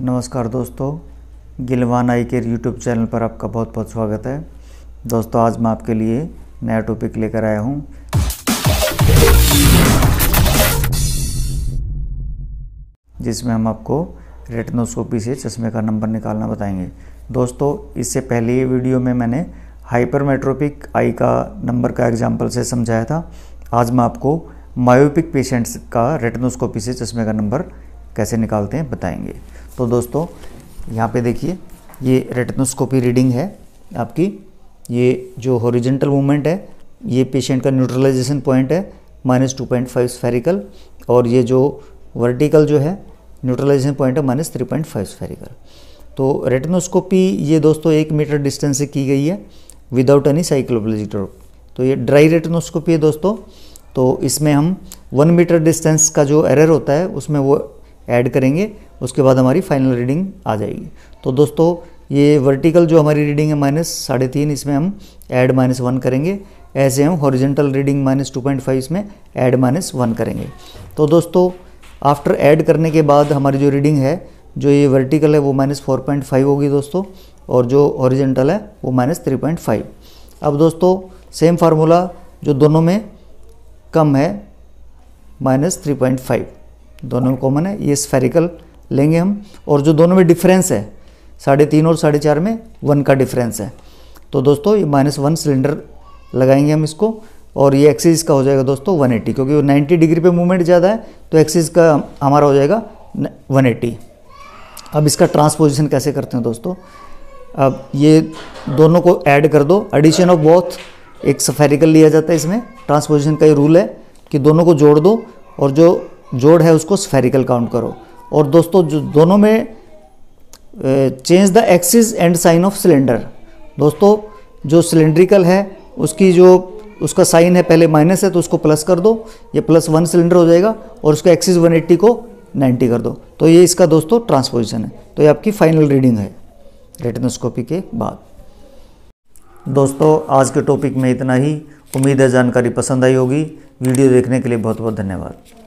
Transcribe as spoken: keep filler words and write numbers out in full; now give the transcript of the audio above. नमस्कार दोस्तों, गिलवान आई केयर यूट्यूब चैनल पर आपका बहुत बहुत स्वागत है। दोस्तों, आज मैं आपके लिए नया टॉपिक लेकर आया हूँ। जिसमें हम आपको रेटिनोस्कोपी से चश्मे का नंबर निकालना बताएंगे। दोस्तों, इससे पहले ये वीडियो में मैंने हाइपरमेट्रोपिक आई का नंबर का एग्जाम्पल से समझाया था। आज मैं आपको मायोपिक पेशेंट्स का रेटिनोस्कोपी से चश्मे का नंबर कैसे निकालते हैं बताएंगे। तो दोस्तों, यहाँ पे देखिए, ये रेटिनोस्कोपी रीडिंग है आपकी। ये जो हॉरिजेंटल मूवमेंट है, ये पेशेंट का न्यूट्रलाइजेशन पॉइंट है minus two point five spherical, और ये जो वर्टिकल जो है न्यूट्रलाइजेशन पॉइंट है minus three point five spherical. तो रेटिनोस्कोपी ये दोस्तों एक मीटर डिस्टेंस से की गई है विदाउट एनी साइक्लोप्लेजिक ड्रॉप। तो ये ड्राई रेटिनोस्कोपी है दोस्तों। तो इसमें हम वन मीटर डिस्टेंस का जो एरर होता है उसमें वो ऐड करेंगे, उसके बाद हमारी फाइनल रीडिंग आ जाएगी। तो दोस्तों, ये वर्टिकल जो हमारी रीडिंग है माइनस साढ़े तीन, इसमें हम ऐड माइनस वन करेंगे। ऐसे हम horizontal reading minus two point five, इसमें ऐड माइनस वन करेंगे। तो दोस्तों, आफ्टर ऐड करने के बाद हमारी जो रीडिंग है, जो ये वर्टिकल है वो माइनस फोर पॉइंट फाइव होगी दोस्तों, और जो हॉरिजेंटल है वो माइनस थ्री पॉइंट फाइव। अब दोस्तों, सेम फार्मूला, जो दोनों में कम है माइनस थ्री पॉइंट फाइव, दोनों में कॉमन है, ये स्फेरिकल लेंगे हम। और जो दोनों में डिफरेंस है, साढ़े तीन और साढ़े चार में वन का डिफरेंस है, तो दोस्तों ये माइनस वन सिलेंडर लगाएंगे हम इसको। और ये एक्सिस का हो जाएगा दोस्तों वन एटी, क्योंकि वो नाइन्टी डिग्री पे मूवमेंट ज़्यादा है, तो एक्सिस का हमारा हो जाएगा वन एटी। अब इसका ट्रांसपोजिशन कैसे करते हैं दोस्तों? अब ये दोनों को ऐड कर दो, एडिशन ऑफ बोथ एक स्फेरिकल लिया जाता है। इसमें ट्रांसपोजिशन का ये रूल है कि दोनों को जोड़ दो, और जो जोड़ है उसको स्फेरिकल काउंट करो। और दोस्तों, जो दोनों में change the axis and sign of cylinder. दोस्तों, जो सिलेंड्रिकल है उसकी जो उसका साइन है पहले माइनस है, तो उसको प्लस कर दो, ये प्लस वन सिलेंडर हो जाएगा, और उसका एक्सिस वन एटी को नाइन्टी कर दो। तो ये इसका दोस्तों ट्रांसपोजिशन है। तो ये आपकी फाइनल रीडिंग है रेटिनोस्कोपी के बाद। दोस्तों, आज के टॉपिक में इतना ही। उम्मीद है जानकारी पसंद आई होगी। वीडियो देखने के लिए बहुत बहुत धन्यवाद।